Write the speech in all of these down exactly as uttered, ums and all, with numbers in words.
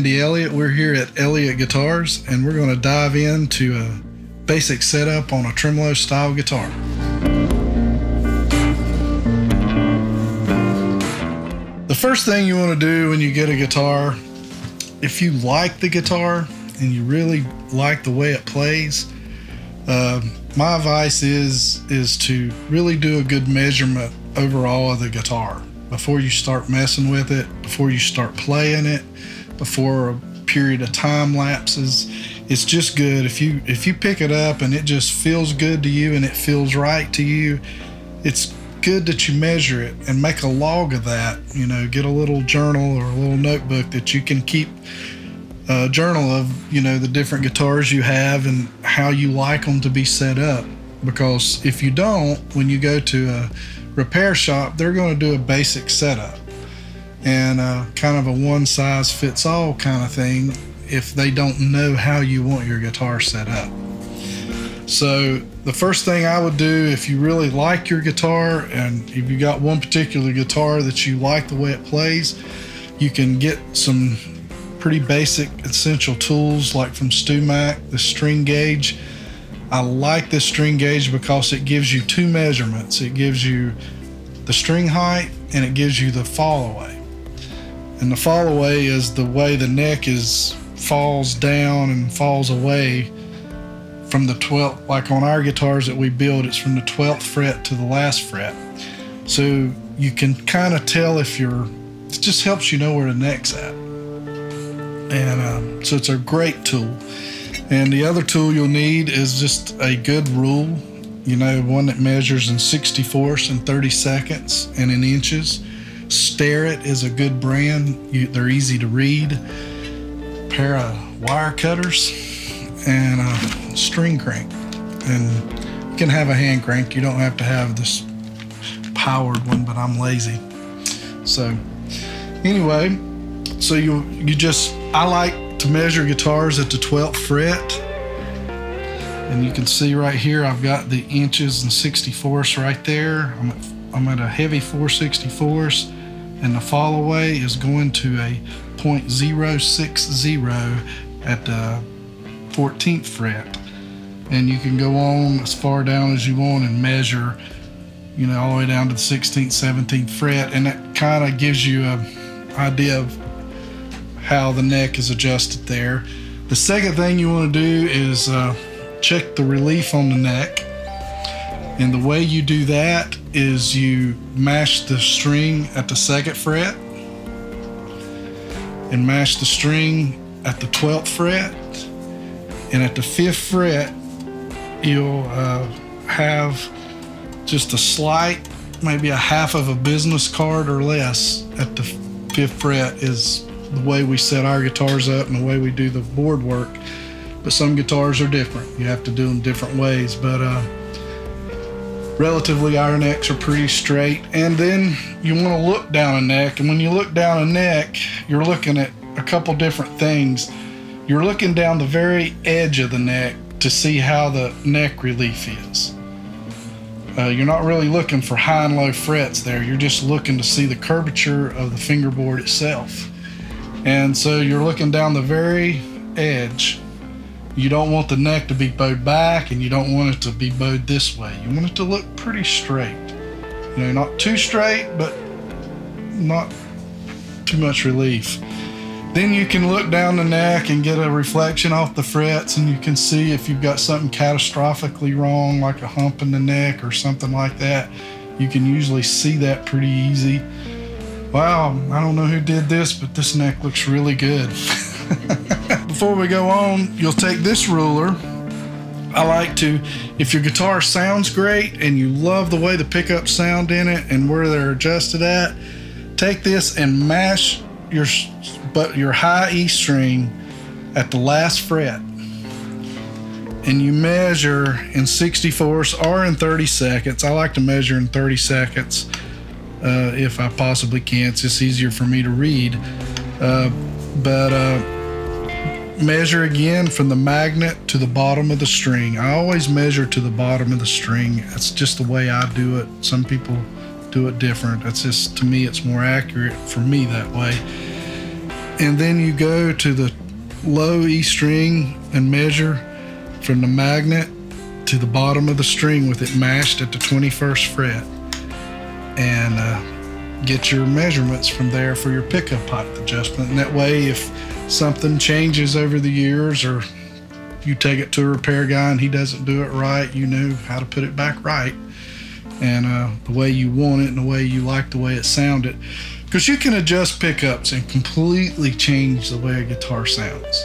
Andy Elliott. We're here at Elliott Guitars, and we're going to dive into a basic setup on a tremolo style guitar. The first thing you want to do when you get a guitar, if you like the guitar and you really like the way it plays, uh, my advice is is to really do a good measurement overall of the guitar before you start messing with it, before you start playing it, before a period of time lapses. It's just good if you if you pick it up and it just feels good to you and it feels right to you. It's good that you measure it and make a log of that. You know, get a little journal or a little notebook that you can keep a journal of, you know, the different guitars you have and how you like them to be set up. Because if you don't, when you go to a repair shop, they're going to do a basic setup and uh, kind of a one size fits all kind of thing if they don't know how you want your guitar set up. So the first thing I would do, if you really like your guitar and if you got one particular guitar that you like the way it plays, you can get some pretty basic essential tools like from StewMac, the string gauge. I like this string gauge because it gives you two measurements. It gives you the string height and it gives you the fall away. And the fall away is the way the neck is falls down and falls away from the twelfth, like on our guitars that we build, it's from the twelfth fret to the last fret. So you can kind of tell if you're, it just helps you know where the neck's at. And um, so it's a great tool. And the other tool you'll need is just a good rule, you know, one that measures in sixty-fourths and thirty seconds and in inches. Starrett is a good brand. You, they're easy to read. Pair of wire cutters and a string crank, and you can have a hand crank. You don't have to have this powered one, but I'm lazy. So anyway, so you you just I like to measure guitars at the twelfth fret, and you can see right here I've got the inches and sixty-fourths right there. I'm at, I'm at a heavy four sixty-fourths, and the fall away is going to a point zero six zero at the fourteenth fret, and you can go on as far down as you want and measure, you know, all the way down to the sixteenth, seventeenth fret, and that kind of gives you an idea of how the neck is adjusted there. The second thing you want to do is uh, check the relief on the neck, and the way you do that is you mash the string at the second fret and mash the string at the twelfth fret. And at the fifth fret, you'll uh, have just a slight, maybe a half of a business card or less at the fifth fret is the way we set our guitars up and the way we do the board work. But some guitars are different. You have to do them different ways. But uh, relatively, our necks are pretty straight. And then you want to look down a neck. And when you look down a neck, you're looking at a couple different things. You're looking down the very edge of the neck to see how the neck relief is. Uh, you're not really looking for high and low frets there. You're just looking to see the curvature of the fingerboard itself. And so you're looking down the very edge. You don't want the neck to be bowed back, and you don't want it to be bowed this way. You want it to look pretty straight. You know, not too straight, but not too much relief. Then you can look down the neck and get a reflection off the frets, and you can see if you've got something catastrophically wrong, like a hump in the neck or something like that. You can usually see that pretty easy. Wow, I don't know who did this, but this neck looks really good. Before we go on, you'll take this ruler. I like to, if your guitar sounds great and you love the way the pickups sound in it and where they're adjusted at, take this and mash your but your high E string at the last fret, and you measure in sixty-fourths or in thirty seconds. I like to measure in thirty seconds uh, if I possibly can. It's just easier for me to read. Uh, but uh, measure again from the magnet to the bottom of the string. I always measure to the bottom of the string. That's just the way I do it. Some people do it different. That's just, to me, it's more accurate for me that way. and then you go to the low E string and measure from the magnet to the bottom of the string with it mashed at the twenty-first fret, and uh, get your measurements from there for your pickup height adjustment. And that way, if something changes over the years, or you take it to a repair guy and he doesn't do it right, you know how to put it back right, and uh, the way you want it and the way you like the way it sounded. Because you can adjust pickups and completely change the way a guitar sounds.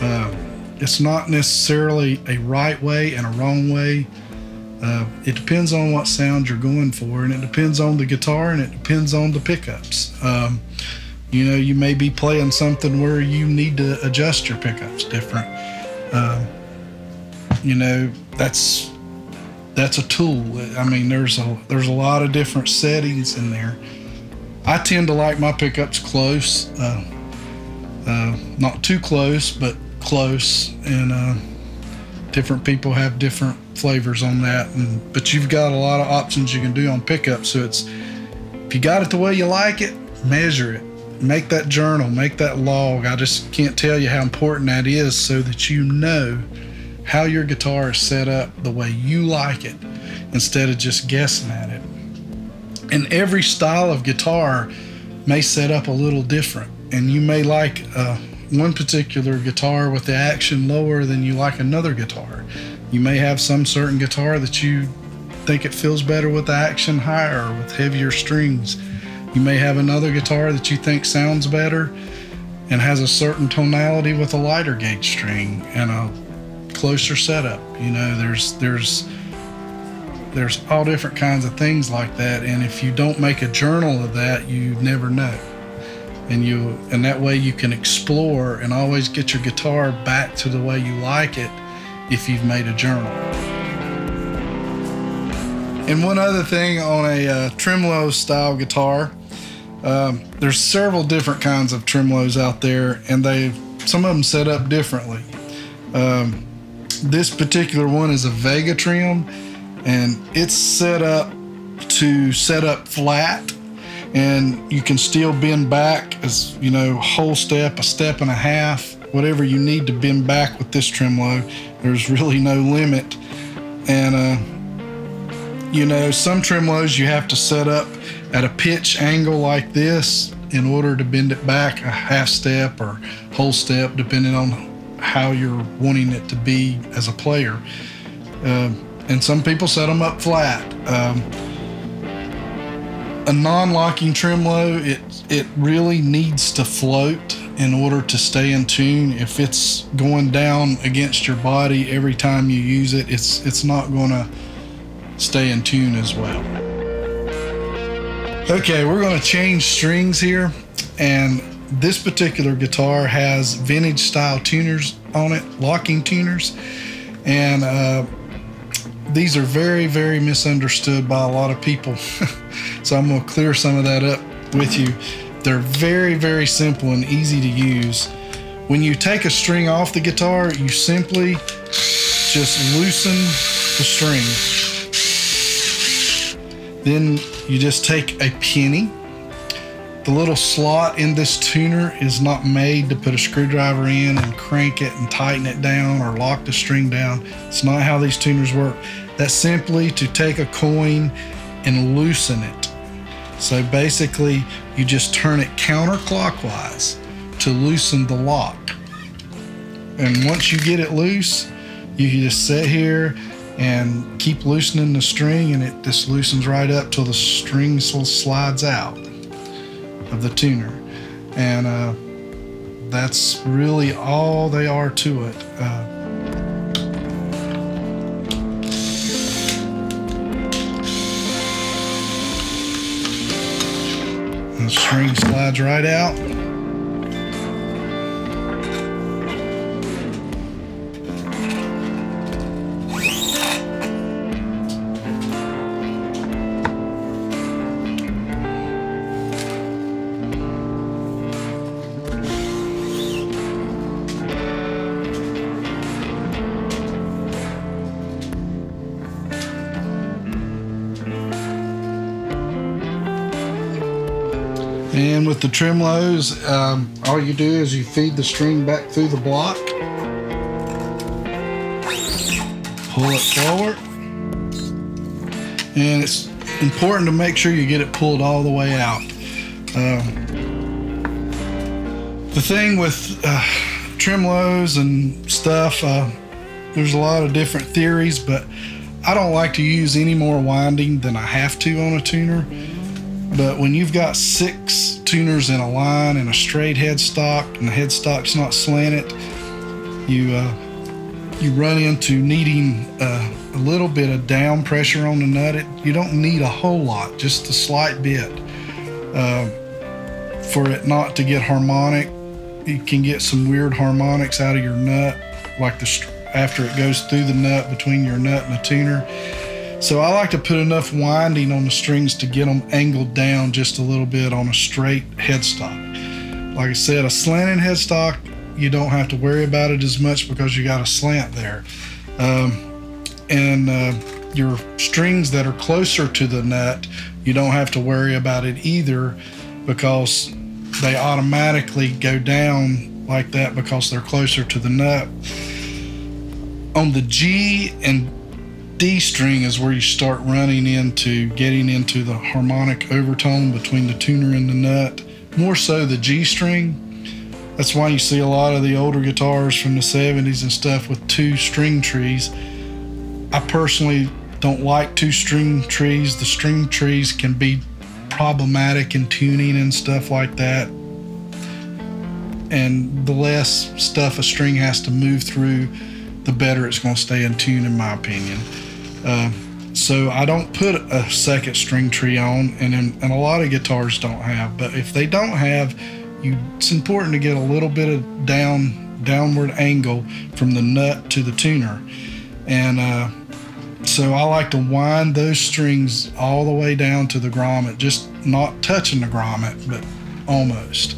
Uh, it's not necessarily a right way and a wrong way. Uh, it depends on what sound you're going for, and it depends on the guitar, and it depends on the pickups. Um, you know, you may be playing something where you need to adjust your pickups different. Uh, you know, that's that's a tool. I mean, there's a there's a lot of different settings in there. I tend to like my pickups close, uh, uh, not too close, but close. And uh, different people have different flavors on that. And but you've got a lot of options you can do on pickups. So it's, if you got it the way you like it, measure it. Make that journal, make that log. I just can't tell you how important that is, so that you know how your guitar is set up the way you like it, instead of just guessing at it. And every style of guitar may set up a little different, and you may like uh, one particular guitar with the action lower than you like another guitar. You may have some certain guitar that you think it feels better with the action higher or with heavier strings. You may have another guitar that you think sounds better and has a certain tonality with a lighter gauge string and a closer setup. You know, there's there's there's all different kinds of things like that, and if you don't make a journal of that, you never know. And you and that way you can explore and always get your guitar back to the way you like it if you've made a journal. And one other thing on a uh, tremolo style guitar, um, there's several different kinds of tremolos out there, and they some of them set up differently. Um, this particular one is a Vega trem, and it's set up to set up flat, and you can still bend back as you know, whole step, a step and a half, whatever you need to bend back with this tremolo. There's really no limit, and. Uh, You know, some tremolos you have to set up at a pitch angle like this in order to bend it back a half step or whole step, depending on how you're wanting it to be as a player. Uh, and some people set them up flat. Um, a non-locking tremolo, it, it really needs to float in order to stay in tune. If it's going down against your body every time you use it, it's, it's not going to stay in tune as well. Okay, we're going to change strings here, and this particular guitar has vintage style tuners on it, locking tuners, and uh, these are very, very misunderstood by a lot of people. So I'm going to clear some of that up with you. They're very, very simple and easy to use. When you take a string off the guitar, you simply just loosen the string. Then you just take a penny. The little slot in this tuner is not made to put a screwdriver in and crank it and tighten it down or lock the string down. It's not how these tuners work. That's simply to take a coin and loosen it. So basically, you just turn it counterclockwise to loosen the lock. And once you get it loose, you can just sit here and keep loosening the string, and it just loosens right up till the string slides out of the tuner. And uh, that's really all they are to it. Uh, and the string slides right out. And with the trim lows, um, all you do is you feed the string back through the block, pull it forward, and it's important to make sure you get it pulled all the way out. Um, the thing with uh, trim lows and stuff, uh, there's a lot of different theories, but I don't like to use any more winding than I have to on a tuner. But when you've got six tuners in a line and a straight headstock, and the headstock's not slanted, you uh, you run into needing uh, a little bit of down pressure on the nut. It, you don't need a whole lot, just a slight bit, uh, for it not to get harmonic. You can get some weird harmonics out of your nut, like the after it goes through the nut, between your nut and the tuner. So I like to put enough winding on the strings to get them angled down just a little bit on a straight headstock. Like I said, a slanted headstock, you don't have to worry about it as much because you got a slant there. Um, and uh, your strings that are closer to the nut, you don't have to worry about it either because they automatically go down like that because they're closer to the nut. On the G and D string is where you start running into getting into the harmonic overtone between the tuner and the nut, more so the G string. That's why you see a lot of the older guitars from the seventies and stuff with two string trees. I personally don't like two string trees. The string trees can be problematic in tuning and stuff like that. And the less stuff a string has to move through, the better it's going to stay in tune, in my opinion. Uh, so I don't put a second string tree on, and, in, and a lot of guitars don't have, but if they don't have, you, it's important to get a little bit of down, downward angle from the nut to the tuner. And uh, so I like to wind those strings all the way down to the grommet, just not touching the grommet, but almost.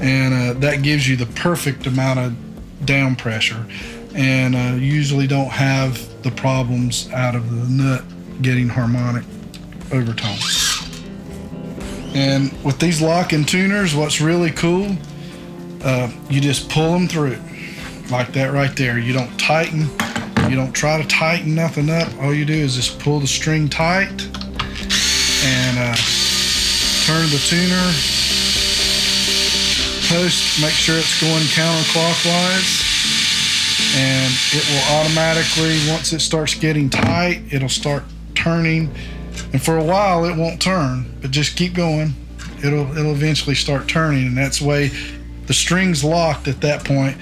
And uh, that gives you the perfect amount of down pressure. And uh, usually don't have the problems out of the nut getting harmonic overtones. And with these lock-in tuners, what's really cool, uh, you just pull them through like that right there. You don't tighten, you don't try to tighten nothing up. All you do is just pull the string tight and uh, turn the tuner post, make sure it's going counterclockwise. And it will automatically, once it starts getting tight, it'll start turning. And for a while it won't turn, but just keep going. It'll it'll eventually start turning, and that's the way the string's locked at that point.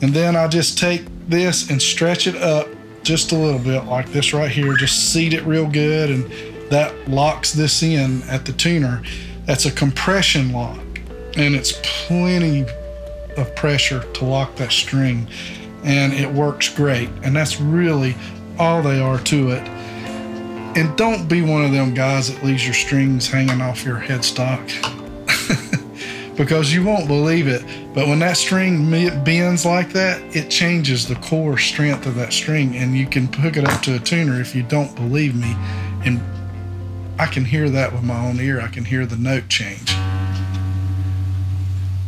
And then I just take this and stretch it up just a little bit like this right here. Just seat it real good, and that locks this in at the tuner. That's a compression lock, and it's plenty of pressure to lock that string. And it works great, and that's really all they are to it. And don't be one of them guys that leaves your strings hanging off your headstock because you won't believe it, but when that string bends like that, it changes the core strength of that string, and you can hook it up to a tuner if you don't believe me, and I can hear that with my own ear. I can hear the note change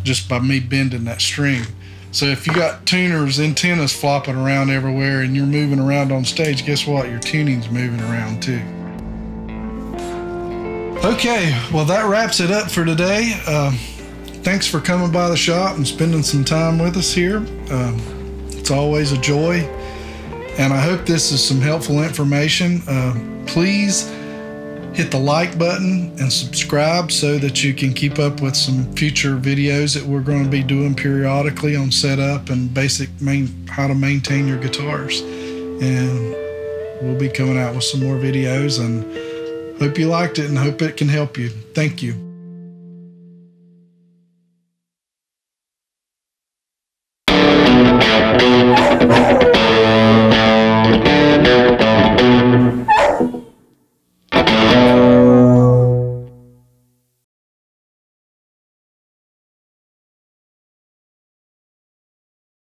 just by me bending that string. So if you got tuners, antennas flopping around everywhere and you're moving around on stage, guess what? Your tuning's moving around too. Okay, well that wraps it up for today. Uh, thanks for coming by the shop and spending some time with us here. Um, it's always a joy, and I hope this is some helpful information. Uh, please hit the like button and subscribe so that you can keep up with some future videos that we're going to be doing periodically on setup and basic main, how to maintain your guitars. And we'll be coming out with some more videos, and hope you liked it and hope it can help you. Thank you.